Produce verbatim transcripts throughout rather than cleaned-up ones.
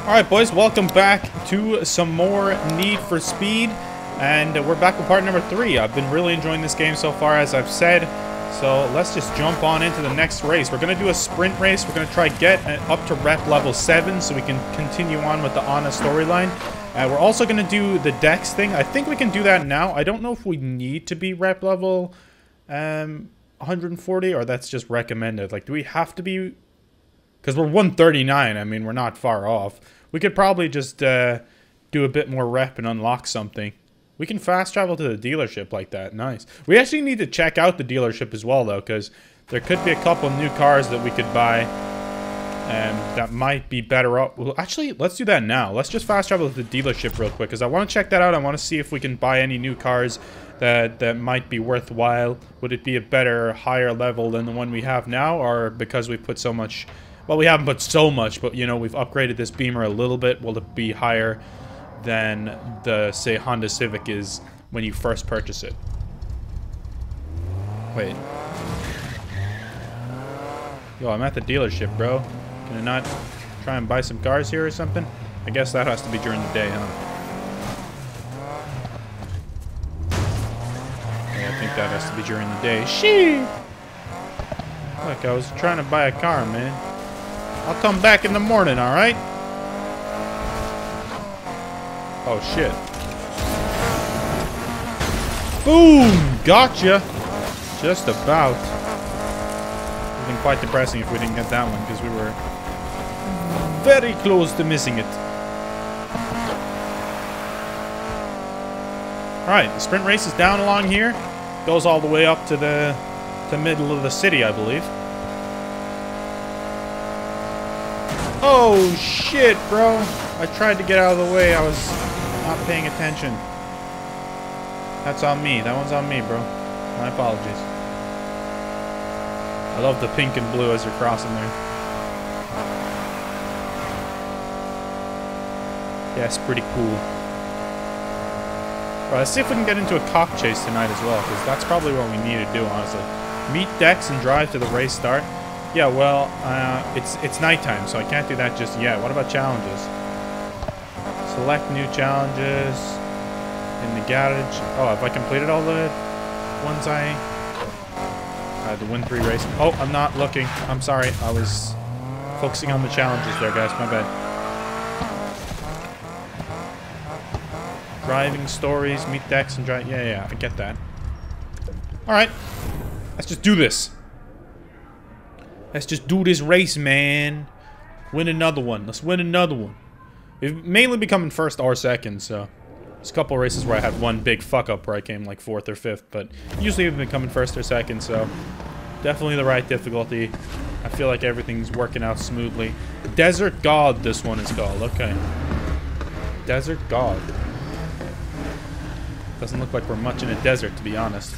Alright boys, welcome back to some more Need for Speed, and we're back with part number three. I've been really enjoying this game so far, as I've said, so let's just jump on into the next race. We're going to do a sprint race. We're going to try to get up to rep level seven so we can continue on with the Ana storyline. Uh, we're also going to do the Dex thing. I think we can do that now. I don't know if we need to be rep level um, one hundred forty, or that's just recommended. Like, do we have to be... Because we're one thirty-nine, I mean, we're not far off. We could probably just uh, do a bit more rep and unlock something. We can fast travel to the dealership like that, nice. We actually need to check out the dealership as well, though, because there could be a couple new cars that we could buy um, that might be better up. Well, actually, let's do that now. Let's just fast travel to the dealership real quick, because I want to check that out. I want to see if we can buy any new cars that, that might be worthwhile. Would it be a better, higher level than the one we have now, or because we put so much... Well, we haven't put so much, but, you know, we've upgraded this Beamer a little bit. Will it be higher than the, say, Honda Civic is when you first purchase it? Wait. Yo, I'm at the dealership, bro. Can I not try and buy some cars here or something? I guess that has to be during the day, huh? Yeah, I think that has to be during the day. Shee! Look, I was trying to buy a car, man. I'll come back in the morning, alright? Oh, shit. Boom! Gotcha! Just about. It would have been quite depressing if we didn't get that one, because we were very close to missing it. Alright, the sprint race is down along here. Goes all the way up to the, the middle of the city, I believe. Oh shit, bro. I tried to get out of the way. I was not paying attention. That's on me. That one's on me, bro. My apologies. I love the pink and blue as you're crossing there. Yeah, it's pretty cool. All right, let's see if we can get into a cop chase tonight as well, because that's probably what we need to do, honestly. Meet Dex and drive to the race start. Yeah, well, uh, it's it's nighttime, so I can't do that just yet. What about challenges? Select new challenges in the garage. Oh, have I completed all the ones I... I had to win three races. Oh, I'm not looking. I'm sorry. I was focusing on the challenges there, guys. My bad. Driving stories, meet Dex and drive... Yeah, yeah, I get that. Alright. Let's just do this. Let's just do this race, man. Win another one. Let's win another one. We've mainly become in first or second, so... There's a couple races where I had one big fuck-up where I came, like, fourth or fifth, but... Usually we've been coming first or second, so... Definitely the right difficulty. I feel like everything's working out smoothly. Desert God, this one is called. Okay. Desert God. Doesn't look like we're much in a desert, to be honest.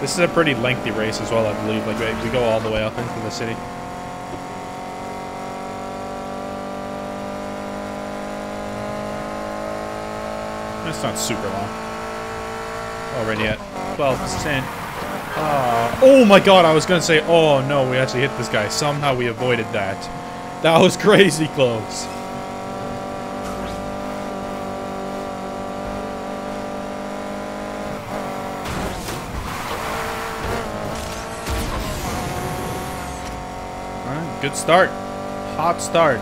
This is a pretty lengthy race as well, I believe. Like, we go all the way up into the city. That's not super long. Already at twelve percent. Uh, oh my god, I was gonna say, oh no, we actually hit this guy. Somehow we avoided that. That was crazy close. Good start. Hot start.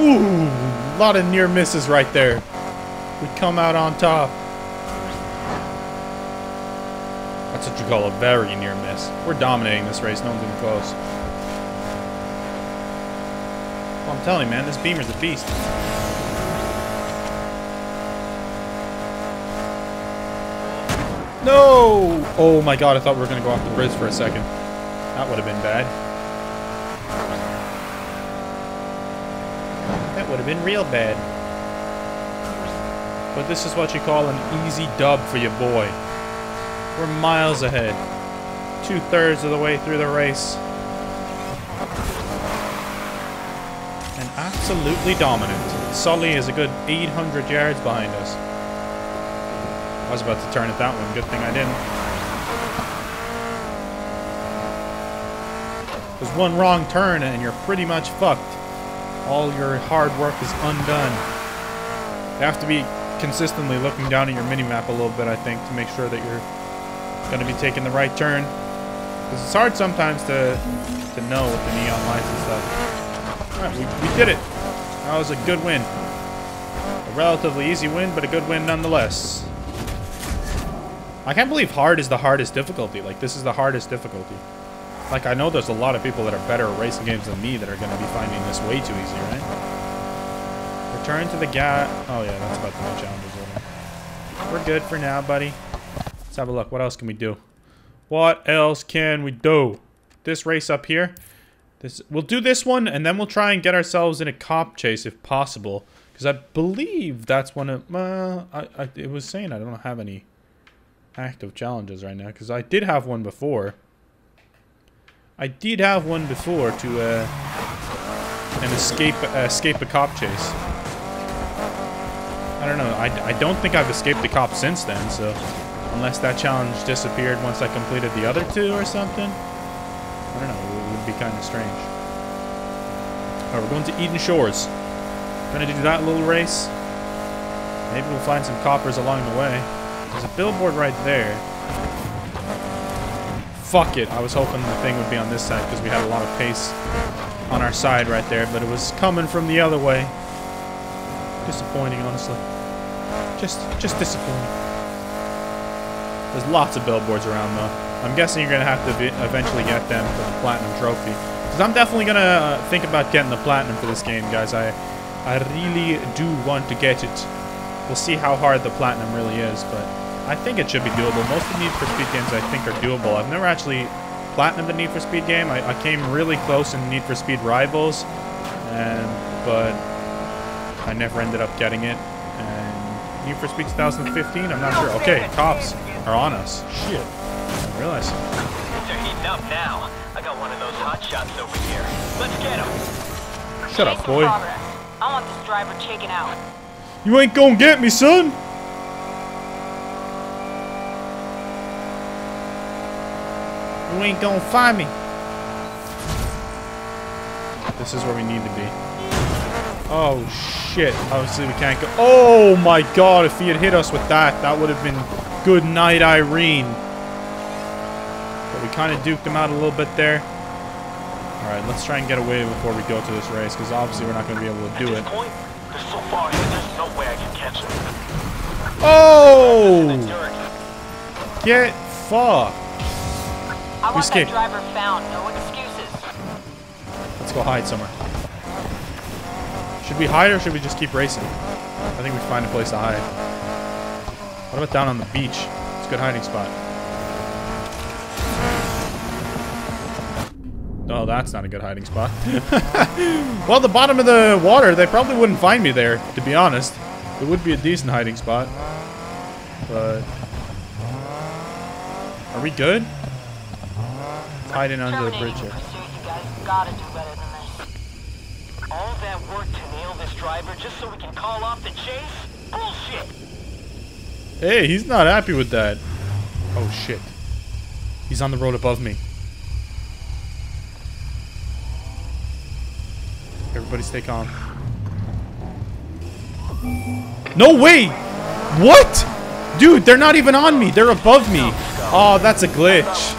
Ooh, a lot of near misses right there. We come out on top. That's what you call a very near miss. We're dominating this race. No one's even close. Well, I'm telling you, man, this Beamer's a beast. No! Oh my god, I thought we were going to go off the bridge for a second. That would have been bad. That would have been real bad. But this is what you call an easy dub for your boy. We're miles ahead. Two-thirds of the way through the race. And Absolutely dominant. Solly is a good eight hundred yards behind us. I was about to turn it that one. Good thing I didn't. There's one wrong turn and you're pretty much fucked. All your hard work is undone. You have to be consistently looking down at your mini-map a little bit, I think, to make sure that you're going to be taking the right turn. Because it's hard sometimes to, to know with the neon lights and stuff. Alright, we, we did it! That was a good win. A relatively easy win, but a good win nonetheless. I can't believe hard is the hardest difficulty. Like, this is the hardest difficulty. Like, I know there's a lot of people that are better at racing games than me that are going to be finding this way too easy, right? Return to the gap. Oh, yeah, that's about the new challenges over. We're good for now, buddy. Let's have a look. What else can we do? What else can we do? This race up here. This we'll do this one, and then we'll try and get ourselves in a cop chase if possible. Because I believe that's one of... Uh, I, I, it was saying I don't have any active challenges right now. Because I did have one before. I did have one before to... Uh, an escape, uh, escape a cop chase. I don't know. I, I don't think I've escaped a cop since then, so... Unless that challenge disappeared once I completed the other two or something. I don't know. It would be kind of strange. Alright, we're going to Eden Shores. Gonna do that little race. Maybe we'll find some coppers along the way. There's a billboard right there. Fuck it. I was hoping the thing would be on this side because we had a lot of pace on our side right there. But it was coming from the other way. Disappointing, honestly. Just, just disappointing. There's lots of billboards around, though. I'm guessing you're going to have to eventually get them for the Platinum Trophy. Because I'm definitely going to uh, think about getting the Platinum for this game, guys. I I really do want to get it. We'll see how hard the Platinum really is, but I think it should be doable. Most of the Need for Speed games, I think, are doable. I've never actually Platinumed the Need for Speed game. I, I came really close in Need for Speed Rivals, and, but I never ended up getting it. And Need for Speed twenty fifteen? I'm not sure. Okay, cops are on us. Shit. I didn't realize. They're heating up now. I got one of those hot shots over here. Let's get him. Shut up, boy. I want this driver taken out. You ain't gonna get me, son. You ain't gonna find me. This is where we need to be. Oh shit. Obviously we can't go. Oh my god, if he had hit us with that, that would have been good night, Irene. But we kind of duked him out a little bit there. All right, let's try and get away before we go to this race, because obviously we're not going to be able to do it. Oh! Get fucked. We escaped. Let's go hide somewhere. Should we hide or should we just keep racing? I think we find a place to hide. What about down on the beach? It's a good hiding spot. Oh, that's not a good hiding spot. Well, the bottom of the water, they probably wouldn't find me there, to be honest. It would be a decent hiding spot. But... Are we good? It's hiding under the bridge here. All that work to nail this driver just so we can call off the chase? Bullshit! Hey, he's not happy with that. Oh, shit. He's on the road above me. Everybody stay calm. No way! What? Dude, they're not even on me. They're above me. Oh, that's a glitch.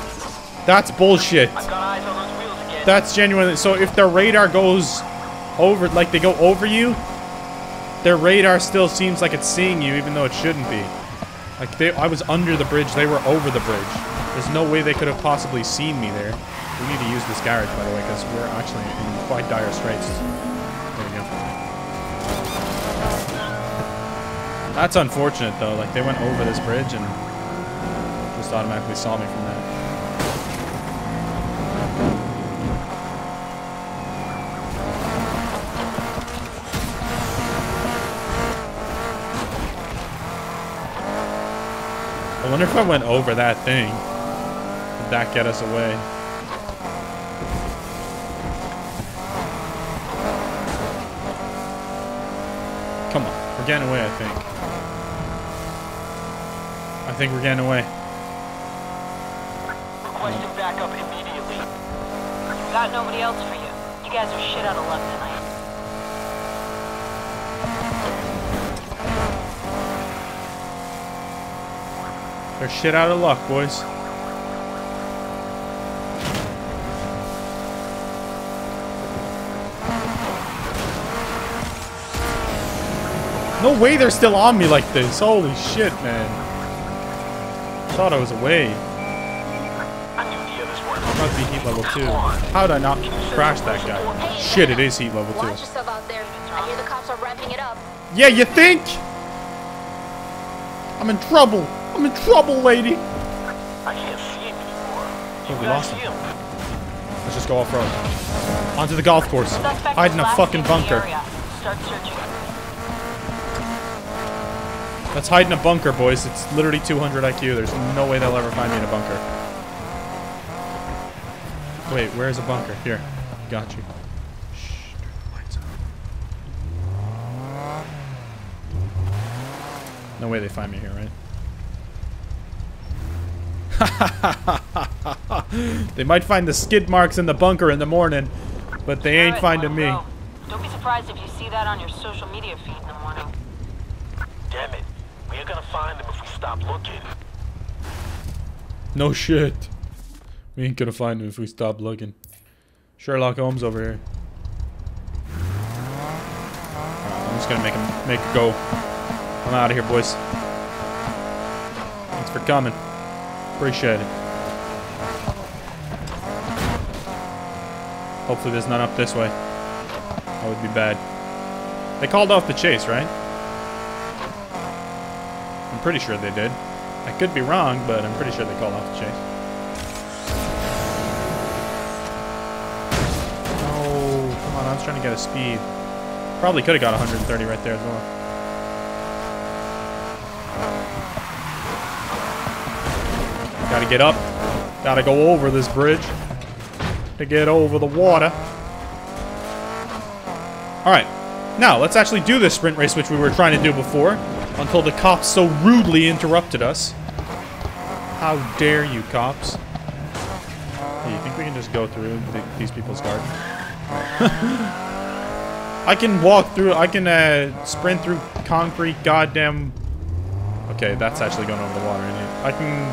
That's bullshit. That's genuinely... So if their radar goes over... Like, they go over you, their radar still seems like it's seeing you, even though it shouldn't be. Like, they, I was under the bridge. They were over the bridge. There's no way they could have possibly seen me there. We need to use this garage, by the way, because we're actually in quite dire straits. There we go. That's unfortunate, though. Like, they went over this bridge and just automatically saw me from that. I wonder if I went over that thing. Did that get us away? Come on. We're getting away, I think. I think we're getting away. Requesting backup immediately. We've got nobody else for you. You guys are shit out of luck tonight. They're shit out of luck, boys. No way they're still on me like this. Holy shit, man. I thought I was away. It must be heat level two. How did I not crash that guy? Shit, it is heat level two. Yeah, you think? I'm in trouble. I'm in trouble, lady. I can't see it anymore. We lost him. Let's just go off-road. Onto the golf course. Hide in a fucking bunker. Let's hide in a bunker, boys. It's literally two hundred I Q. There's no way they'll ever find me in a bunker. Wait, where's a bunker? Here. Got you. Shh. Turn the lights on. No way they find me here, right? They might find the skid marks in the bunker in the morning, but they ain't finding me. Don't be surprised if you see that on your social media feed in the morning. Damn it. We're gonna find them if we stop looking. No shit. We ain't gonna find them if we stop looking. Sherlock Holmes over here. Right, I'm just gonna make him make a go. I'm out of here, boys. Thanks for coming. Appreciate it. Hopefully there's none up this way. That would be bad. They called off the chase, right? I'm pretty sure they did. I could be wrong, but I'm pretty sure they called off the chase. Oh, come on, I was trying to get a speed. Probably could have got one thirty right there as well. Gotta get up. Gotta go over this bridge to get over the water. Alright. Now, let's actually do this sprint race, which we were trying to do before, until the cops so rudely interrupted us. How dare you, cops. Hey, you think we can just go through the, these people's gardens? I can walk through... I can uh, sprint through concrete goddamn... Okay, that's actually going over the water, isn't it? I can...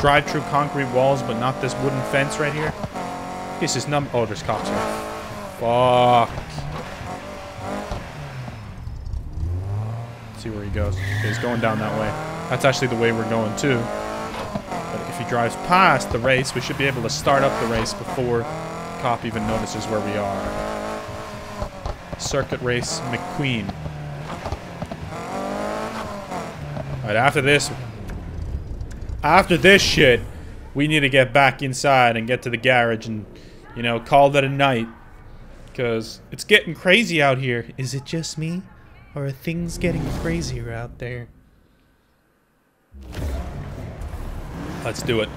drive through concrete walls, but not this wooden fence right here. This is numb. Oh, there's cops here. Fuck. Let's see where he goes. Okay, he's going down that way. That's actually the way we're going too. But if he drives past the race, we should be able to start up the race before the cop even notices where we are. Circuit race McQueen. All right, after this. After this shit, we need to get back inside and get to the garage and, you know, call it a night. Because it's getting crazy out here. Is it just me? Or are things getting crazier out there? Let's do it.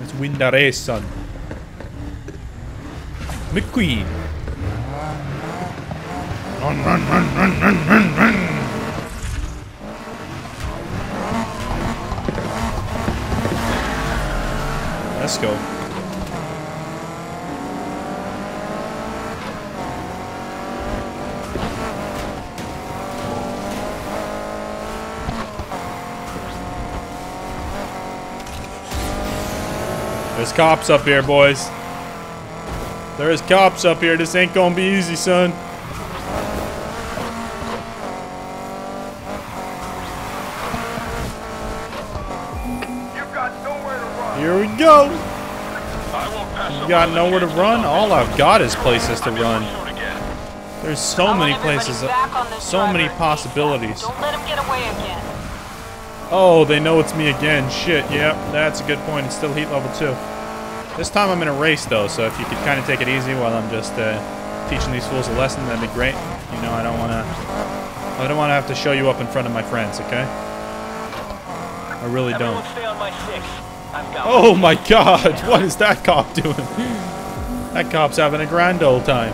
Let's win the race, son. McQueen. Run, run, run, run, run, run, run. Let's go. There's cops up here, boys. There is cops up here. This ain't gonna be easy, son. Here we go! You got nowhere to run? All I've got is places to run. There's so many places, so many possibilities. Oh, they know it's me again. Shit, yep, that's a good point. It's still heat level two. This time I'm in a race, though, so if you could kind of take it easy while I'm just uh, teaching these fools a lesson, that'd be great. You know, I don't want to... I don't want to have to show you up in front of my friends, okay? I really don't. Oh my god, what is that cop doing? That cop's having a grand old time.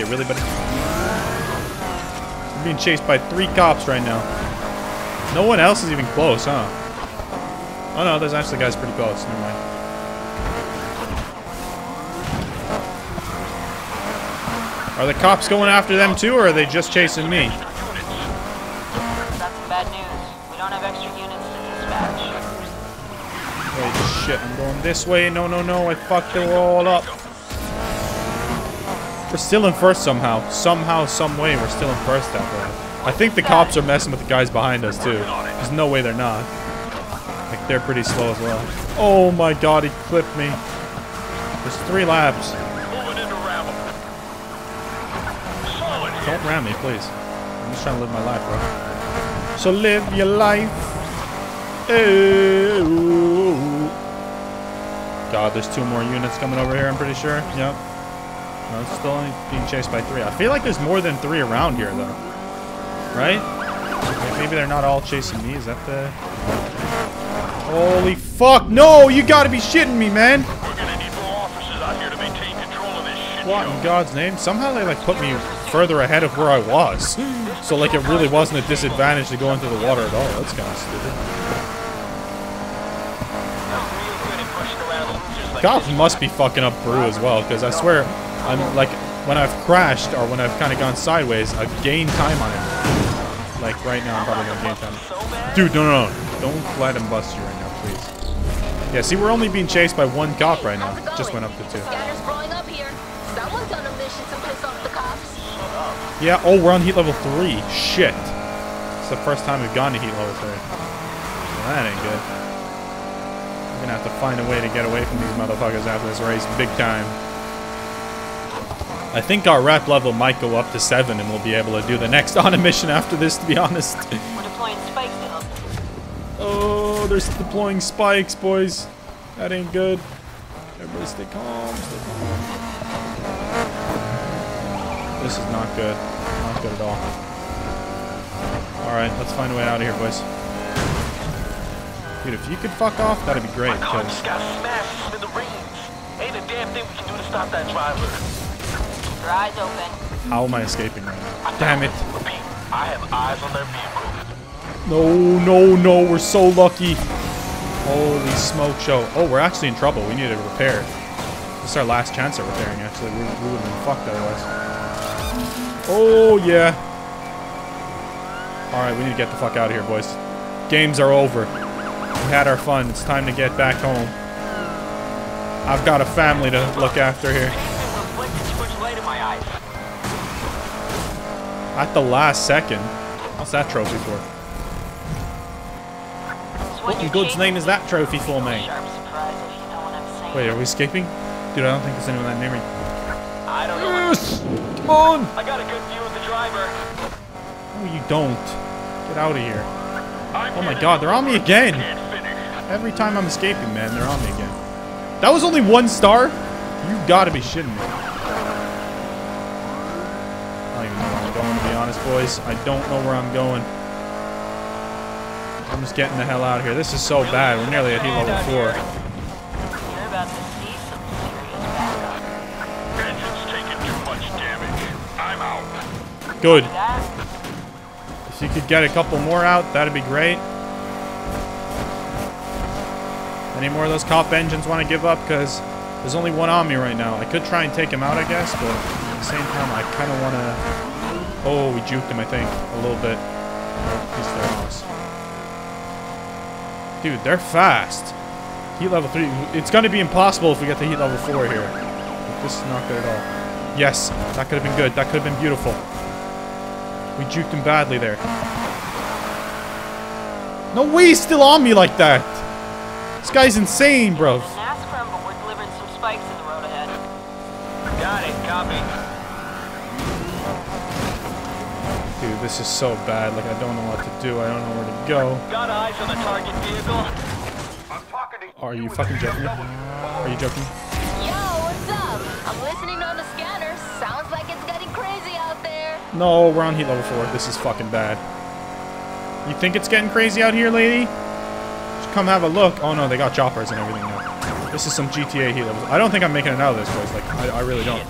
it, really, buddy? I'm being chased by three cops right now. No one else is even close, huh? Oh no, there's actually guys pretty close. Never mind. Are the cops going after them too, or are they just chasing me? That's bad news. We don't have extra units to dispatch. Holy shit, I'm going this way. No, no, no, I fucked it all up. We're still in first somehow. Somehow, some way, we're still in first out there. I think the cops are messing with the guys behind us too. There's no way they're not. Like, they're pretty slow as well. Oh my god, he clipped me. There's three laps. Don't ram me, please. I'm just trying to live my life, bro. So live your life. Ew. God, there's two more units coming over here, I'm pretty sure. Yep. No, it's still only being chased by three. I feel like there's more than three around here, though. Right? Maybe they're not all chasing me. Is that the... Holy fuck! No! You gotta be shitting me, man! We're gonna need more officers out here to maintain control of this shit. What in God's name? Somehow they, like, put me further ahead of where I was. So, like, it really wasn't a disadvantage to go into the water at all. That's kind of stupid. Cops must be fucking up Peru as well, because I swear, I'm like, when I've crashed or when I've kind of gone sideways, I've gained time on it. Like, right now, I'm probably going to gain time. Dude, no, no, no. Don't let him bust you right now, please. Yeah, see, we're only being chased by one cop right now. Just went up to two. Yeah, oh, we're on heat level three. Shit. It's the first time we've gone to heat level three. Well, that ain't good. We're gonna have to find a way to get away from these motherfuckers after this race, big time. I think our rep level might go up to seven and we'll be able to do the next on a mission after this, to be honest. We're deploying spikes now. Oh, they're deploying spikes, boys. That ain't good. Everybody stay calm, stay calm. This is not good. Not good at all. Alright, let's find a way out of here, boys. Dude, if you could fuck off, that'd be great. My car just got smashed into the rings. Ain't a damn thing we can do to stop that driver. Keep your eyes open. How am I escaping right now? Damn it. Repeat, I have eyes on their vehicle. No, no, no, we're so lucky. Holy smoke show. Oh, we're actually in trouble. We need a repair. This is our last chance at repairing, actually. We, we would have been fucked otherwise. Oh, yeah. Alright, we need to get the fuck out of here, boys. Games are over. We had our fun. It's time to get back home. I've got a family to look after here. At the last second? What's that trophy for? What in God's name is that trophy for, mate? Wait, are we escaping? Dude, I don't think there's anyone that near me. I don't know. Yes! Come on! I got a good view of the driver. No, you don't. Get out of here. I'm oh my god, they're on me again. Every time I'm escaping, man, they're on me again. That was only one star? You gotta be shitting me. I don't even know where I'm going, to be honest, boys. I don't know where I'm going. I'm just getting the hell out of here. This is so bad. We're nearly at heat level four. Good. If you could get a couple more out, that'd be great. Any more of those cop engines want to give up? Because there's only one on me right now. I could try and take him out, I guess, but at the same time, I kind of want to... Oh, we juked him, I think, a little bit. Dude, they're fast. Heat level three. It's going to be impossible if we get to heat level four here. This is not good at all. Yes, that could have been good. That could have been beautiful. We juked him badly there. No way he's still on me like that. This guy's insane, bro. Ask for him, but we're delivering some spikes in the road ahead. Got it, copy. Dude, this is so bad. Like, I don't know what to do. I don't know where to go. Got eyes on the target vehicle. I'm talking to Are you fucking joking? Are you joking? Yo, what's up? I'm listening on the scanner. Sounds like it's getting crazy out there. No, we're on heat level four. This is fucking bad. You think it's getting crazy out here, lady? Just come have a look. Oh no, they got choppers and everything now. This is some G T A heat level. I don't think I'm making it out of this, boys. Like, I, I really don't.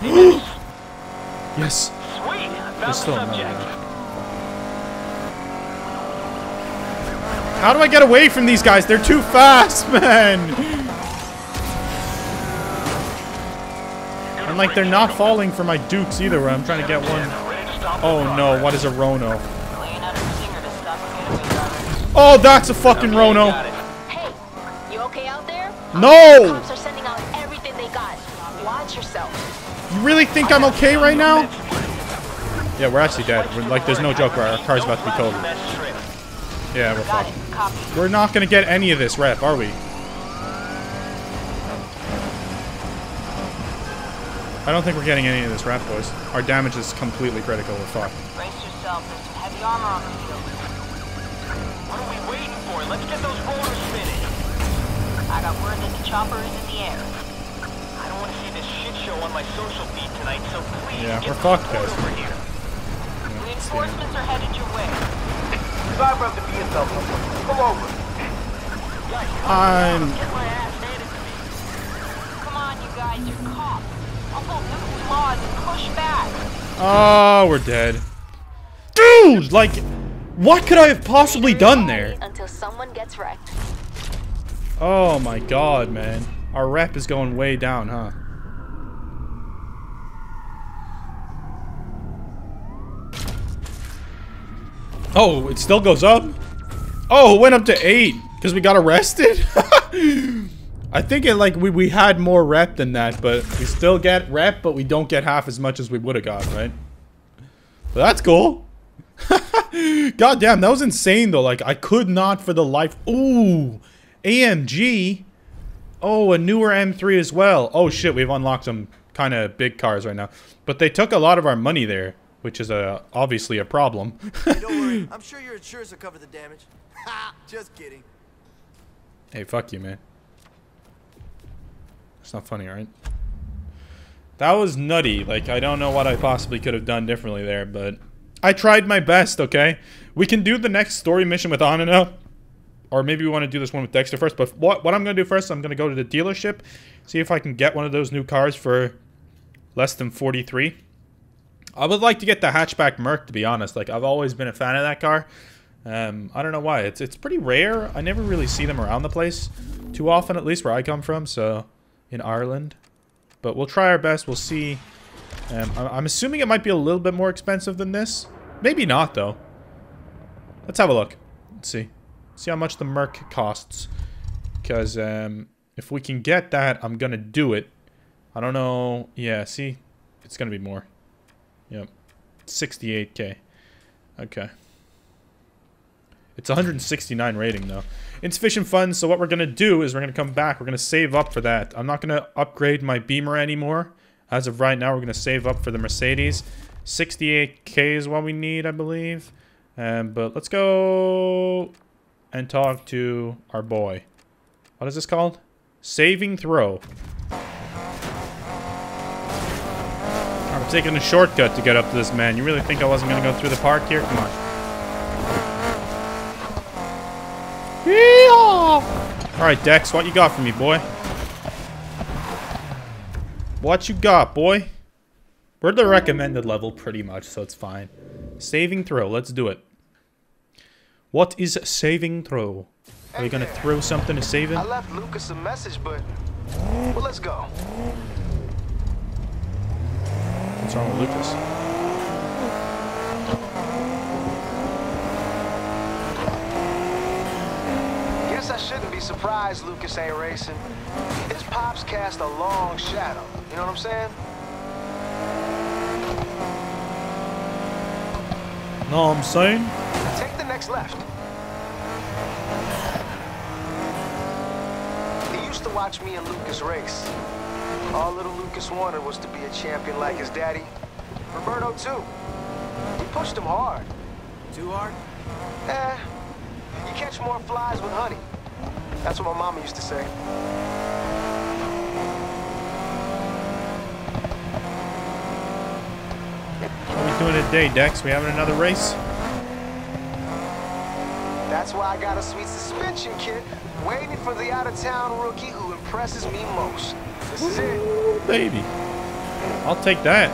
Yes. Sweet. Found still the subject. How do I get away from these guys? They're too fast, man. And like they're not falling for my dukes either, where I'm trying to get one. Oh no, what is a Rono? Oh, that's a fucking Rono. Hey, you okay out there? No! The cops are sending out everything they got. Watch yourself. You really think I'm okay right now? Yeah, we're actually dead. We're, like, there's no joke. Our car's about to be totaled. Yeah, we're fucked. We're not gonna get any of this rep, are we? I don't think we're getting any of this rap, boys. Our damage is completely critical. We're fucked. Brace yourself. There's some heavy armor on the field. What are we waiting for? Let's get those rollers spinning. I got word that the chopper is in the air. I don't want to see this shit show on my social feed tonight, so please yeah, get we're fucked, guys. Over here. Yeah, reinforcements are headed your way. I broke the B S L. Come over. I'm... Get my ass handed to me. Come on, you guys. You're caught. Oh, we're dead. Dude, like, what could I have possibly done there? Until someone gets wrecked. Oh my god, man. Our rep is going way down, huh? Oh, it still goes up? Oh, it went up to eight because we got arrested? I think it like we, we had more rep than that, but we still get rep, but we don't get half as much as we would have got, right? Well, that's cool. God damn, that was insane though. Like I could not for the life. Ooh, A M G. Oh, a newer M three as well. Oh shit, we've unlocked some kind of big cars right now, but they took a lot of our money there, which is a obviously a problem. Hey, don't worry. I'm sure your insurance will cover the damage. Just kidding. Hey, fuck you, man. It's not funny, right? That was nutty. Like, I don't know what I possibly could have done differently there, but I tried my best, okay? We can do the next story mission with Ana, or maybe we want to do this one with Dexter first, but what, what I'm going to do first, I'm going to go to the dealership, see if I can get one of those new cars for less than forty-three. I would like to get the hatchback Merc, to be honest. Like, I've always been a fan of that car. Um, I don't know why. It's, it's pretty rare. I never really see them around the place too often, at least where I come from, so... in Ireland, but we'll try our best. We'll see. Um, I'm assuming it might be a little bit more expensive than this. Maybe not, though. Let's have a look. Let's see. See how much the Merc costs. Because um, if we can get that, I'm going to do it. I don't know. Yeah, see? It's going to be more. Yep. sixty-eight K. Okay. It's one hundred sixty-nine rating, though. Insufficient funds, so what we're going to do is we're going to come back. We're going to save up for that. I'm not going to upgrade my Beamer anymore. As of right now, we're going to save up for the Mercedes. sixty-eight K is what we need, I believe. Um, but let's go and talk to our boy. What is this called? Saving throw. I'm taking a shortcut to get up to this man. You really think I wasn't going to go through the park here? Come on. Alright, Dex, what you got for me, boy? What you got, boy? We're the recommended level pretty much, so it's fine. Saving throw, let's do it. What is saving throw? Are you gonna throw something to save it? I left Lucas a message, but well, let's go. What's wrong with Lucas? I shouldn't be surprised Lucas ain't racing. His pops cast a long shadow. You know what I'm saying? No, I'm saying. Take the next left. He used to watch me and Lucas race. All little Lucas wanted was to be a champion like his daddy. Roberto, too. We pushed him hard. Too hard? Eh. You catch more flies with honey. That's what my mama used to say. What are we doing today, Dex? We having another race? That's why I got a sweet suspension kid waiting for the out-of-town rookie who impresses me most. This is it. Ooh, baby. I'll take that.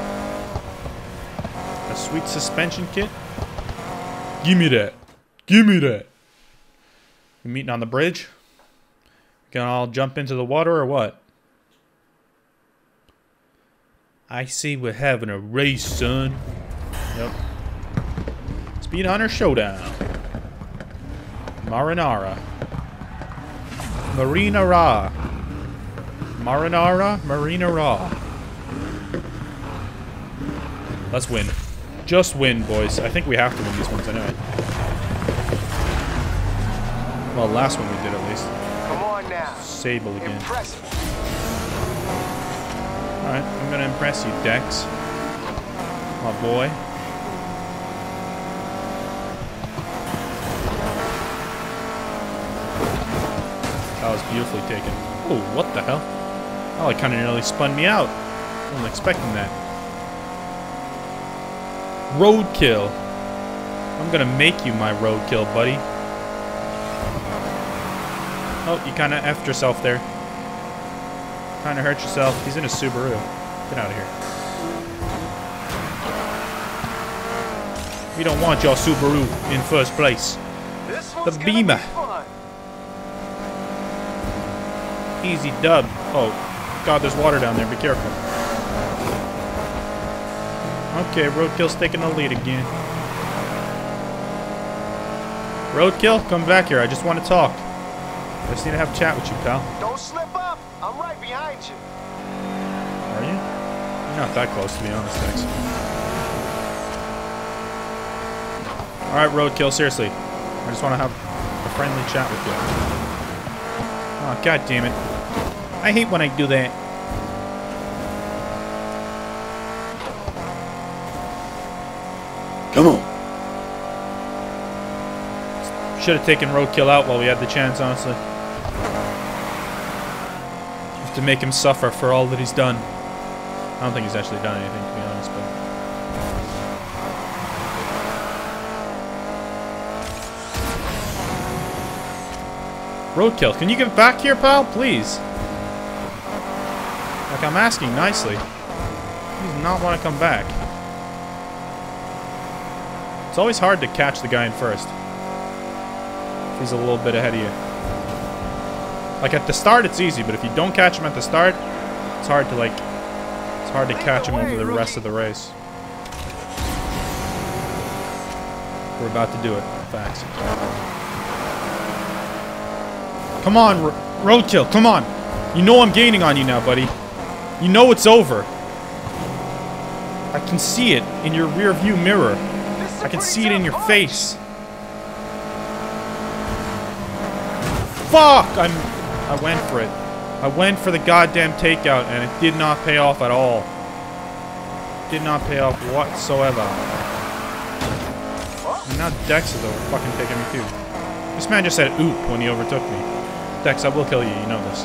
A sweet suspension kit. Give me that. Give me that. We're meeting on the bridge. We can all jump into the water or what? I see we're having a race, son. Yep. Speed Hunter Showdown. Marinara. Marinara. Marinara. Marinara. Let's win. Just win, boys. I think we have to win these ones anyway. Well, last one we did at least. Come on now. Sable again. Impressive. Alright, I'm gonna impress you, Dex. My boy. That was beautifully taken. Oh, what the hell? Oh, it kinda nearly spun me out. I wasn't expecting that. Roadkill. I'm gonna make you my roadkill, buddy. Oh, you kinda effed yourself there. Kind of hurt yourself. He's in a Subaru. Get out of here. We don't want your Subaru in first place. The Beamer. Easy dub. Oh, God, there's water down there. Be careful. Okay, Roadkill's taking the lead again. Roadkill, come back here. I just want to talk. I just need to have a chat with you, pal. Don't slip up. I'm right behind you. Are you? You're not that close, to be honest, Dex. Alright, Roadkill, seriously. I just want to have a friendly chat with you. Oh, God damn it. I hate when I do that. Come on. Should have taken Roadkill out while we had the chance, honestly. To make him suffer for all that he's done. I don't think he's actually done anything, to be honest, but... Roadkill, can you get back here, pal? Please. Like, I'm asking nicely. He does not want to come back. It's always hard to catch the guy in first. He's a little bit ahead of you. Like, at the start, it's easy, but if you don't catch him at the start, it's hard to, like, it's hard to catch him over the rest of the race. We're about to do it. Facts. Come on, ro Roadkill, come on. You know I'm gaining on you now, buddy. You know it's over. I can see it in your rear view mirror. I can see it in your face. Fuck! I'm... I went for it. I went for the goddamn takeout, and it did not pay off at all. Did not pay off whatsoever. And now Dex is over fucking taking me too. This man just said oop when he overtook me. Dex, I will kill you. You know this.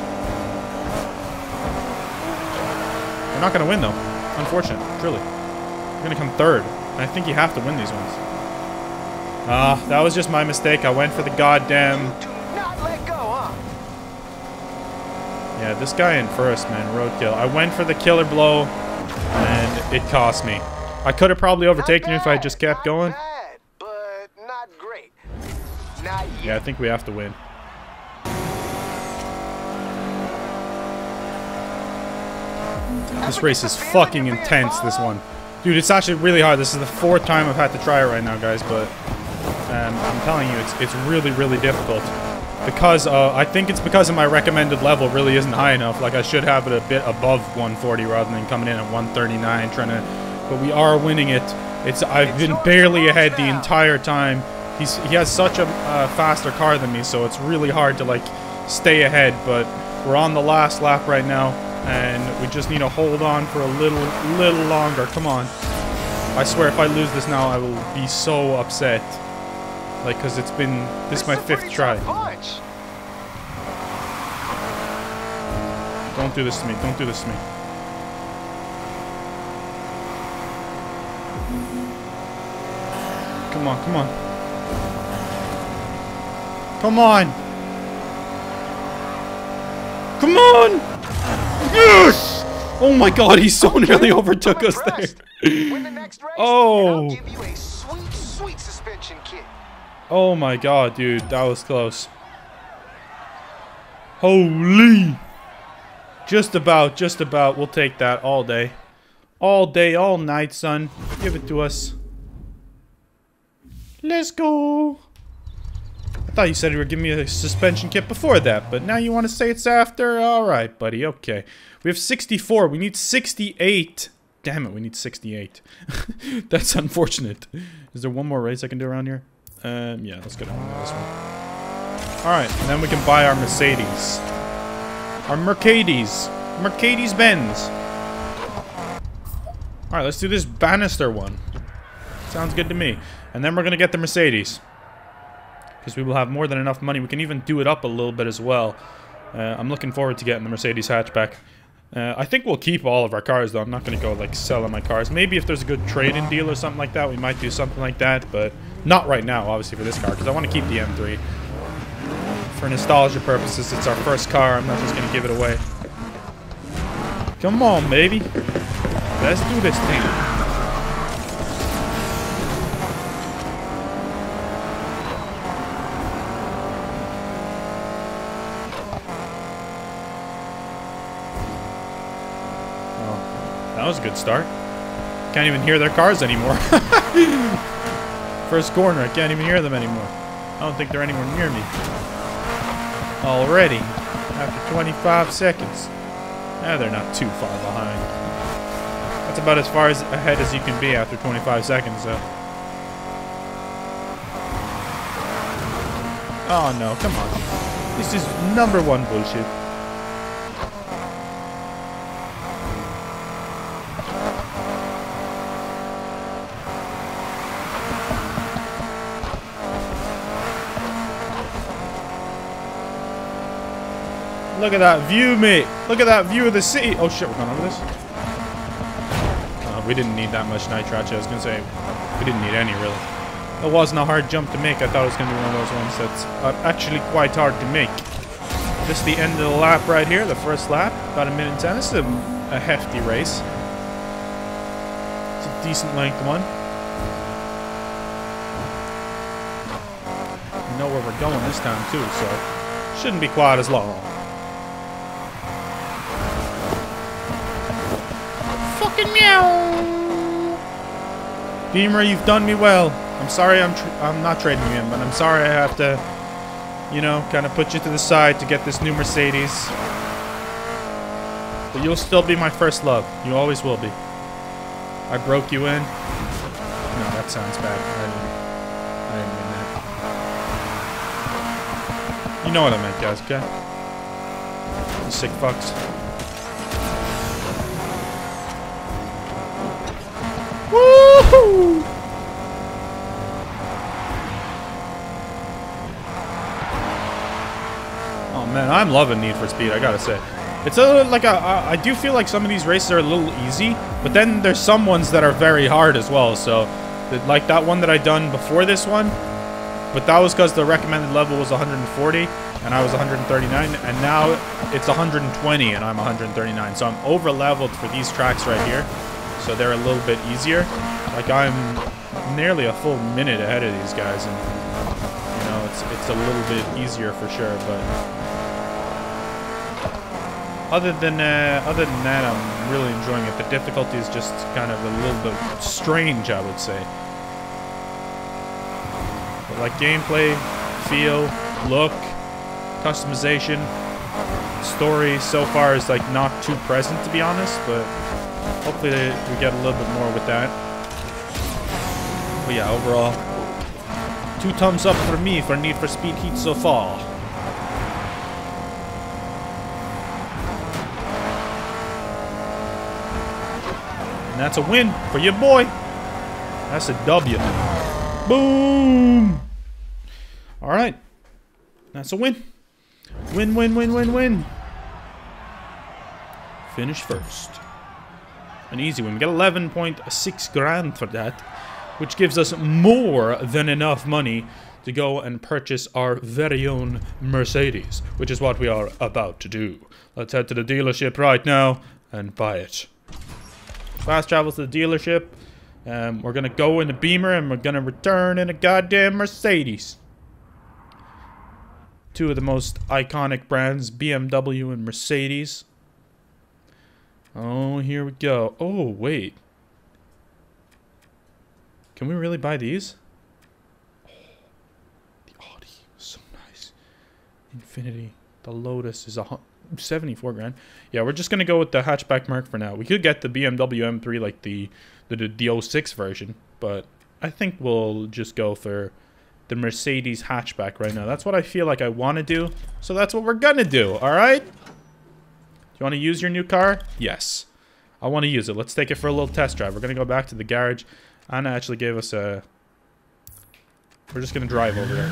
We're not gonna win though. Unfortunate, truly. We're gonna come third, and I think you have to win these ones. Ah, uh, that was just my mistake. I went for the goddamn. Yeah, this guy in first, man. Roadkill. I went for the killer blow, and it cost me. I could have probably overtaken him if I just kept going. Bad, but not great. Not yet. Yeah, I think we have to win. This race is fucking intense, this one. Dude, it's actually really hard. This is the fourth time I've had to try it right now, guys, but um, I'm telling you, it's, it's really, really difficult. Because, uh, I think it's because of my recommended level really isn't high enough. Like, I should have it a bit above one forty rather than coming in at one thirty-nine trying to... But we are winning it. It's I've been barely ahead the entire time. He's, he has such a uh, faster car than me, so it's really hard to, like, stay ahead. But we're on the last lap right now, and we just need to hold on for a little, little longer. Come on. I swear, if I lose this now, I will be so upset. Like, because it's been... This is my fifth try. Don't do this to me. Don't do this to me. Come on, come on. Come on! Come on! Yes! Oh my god, he so nearly overtook us there. Win the next race, oh. And I'll give you a sweet, sweet suspension kit. Oh my god, dude, that was close. Holy. Just about, just about. We'll take that all day. All day, all night, son. Give it to us. Let's go. I thought you said you were giving me a suspension kit before that, but now you want to say it's after? Alright, buddy. Okay. We have sixty-four. We need sixty-eight. Damn it, we need sixty-eight. That's unfortunate. Is there one more race I can do around here? Um, yeah, let's go down to this one. Alright, and then we can buy our Mercedes. Our Mercedes. Mercedes Benz. Alright, let's do this Bannister one. Sounds good to me. And then we're going to get the Mercedes. Because we will have more than enough money. We can even do it up a little bit as well. Uh, I'm looking forward to getting the Mercedes hatchback. Uh, I think we'll keep all of our cars, though. I'm not going to go, like, selling my cars. Maybe if there's a good trade-in deal or something like that, we might do something like that. But not right now, obviously, for this car. Because I want to keep the M three. For nostalgia purposes, it's our first car. I'm not just going to give it away. Come on, baby. Let's do this thing. That was a good start. Can't even hear their cars anymore. First corner, I can't even hear them anymore. I don't think they're anywhere near me. Already, after twenty-five seconds. Eh, they're not too far behind. That's about as far as ahead as you can be after twenty-five seconds, though. Oh no, come on. This is number one bullshit. Look at that view, mate. Look at that view of the city. Oh, shit. We're going over this. Uh, we didn't need that much nitrate. I was going to say we didn't need any, really. It wasn't a hard jump to make. I thought it was going to be one of those ones that's uh, actually quite hard to make. This is the end of the lap right here. The first lap. About a minute and ten. This is a, a hefty race. It's a decent length one. We know where we're going this time, too, so shouldn't be quite as long. Beamer, you've done me well. I'm sorry I'm, tr I'm not trading you in, but I'm sorry I have to, you know, kind of put you to the side to get this new Mercedes. But you'll still be my first love. You always will be. I broke you in. No, that sounds bad. I didn't, I didn't mean that. You know what I meant, guys, okay? You sick fucks. Oh man, I'm loving Need for Speed, I gotta say. It's a little, like a, a, I do feel like some of these races are a little easy, but then there's some ones that are very hard as well. So, like that one that I done before this one, but that was because the recommended level was one hundred forty and I was one hundred thirty-nine, and now it's one hundred twenty and I'm one hundred thirty-nine. So I'm over leveled for these tracks right here, so they're a little bit easier. Like, I'm nearly a full minute ahead of these guys, and, you know, it's, it's a little bit easier for sure, but other than, uh, other than that, I'm really enjoying it. The difficulty is just kind of a little bit strange, I would say. But, like, gameplay, feel, look, customization, story so far is, like, not too present, to be honest, but hopefully we get a little bit more with that. But yeah, overall, two thumbs up for me for Need for Speed Heat so far. And that's a win for your boy. That's a W. Boom! Alright. That's a win. Win, win, win, win, win. Finish first. An easy win. We got eleven point six grand for that, which gives us more than enough money to go and purchase our very own Mercedes, which is what we are about to do. Let's head to the dealership right now and buy it. Fast travels to the dealership. Um, we're going to go in the Beamer and we're going to return in a goddamn Mercedes. Two of the most iconic brands, B M W and Mercedes. Oh, here we go. Oh, wait. Can we really buy these? Oh, the Audi is so nice. Infinity. The Lotus is a seventy-four grand. Yeah, we're just going to go with the hatchback Merc for now. We could get the B M W M three, like the, the, the oh six version. But I think we'll just go for the Mercedes hatchback right now. That's what I feel like I want to do. So that's what we're going to do, all right? You want to use your new car? Yes. I want to use it. Let's take it for a little test drive. We're going to go back to the garage. Ana actually gave us a... We're just going to drive over there.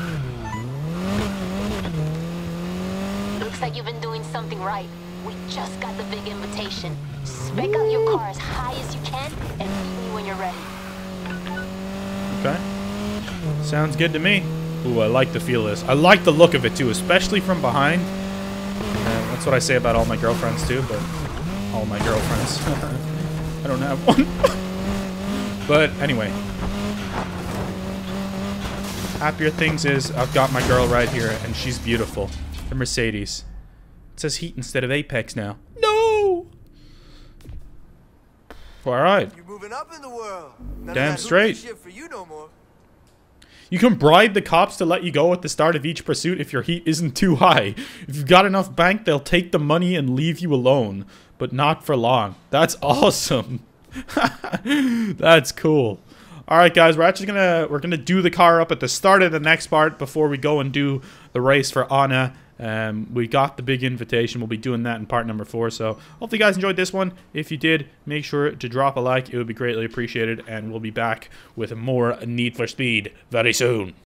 Looks like you've been doing something right. We just got the big invitation. Spec out your car as high as you can and meet me when you're ready. Okay. Sounds good to me. Ooh, I like the feel of this. I like the look of it too, especially from behind. And that's what I say about all my girlfriends too, but all my girlfriends. I don't have one. But anyway. Happier things is I've got my girl right here and she's beautiful. The Mercedes. It says Heat instead of Apex now. No. Alright. You're moving up in the world. Damn straight. You can bribe the cops to let you go at the start of each pursuit if your heat isn't too high. If you've got enough bank, they'll take the money and leave you alone. But not for long. That's awesome. That's cool. Alright guys, we're actually gonna we're gonna do the car up at the start of the next part before we go and do the race for Ana. Um, we got the big invitation. We'll be doing that in part number four. So hope you guys enjoyed this one. If you did, make sure to drop a like. It would be greatly appreciated. And we'll be back with more Need for Speed very soon.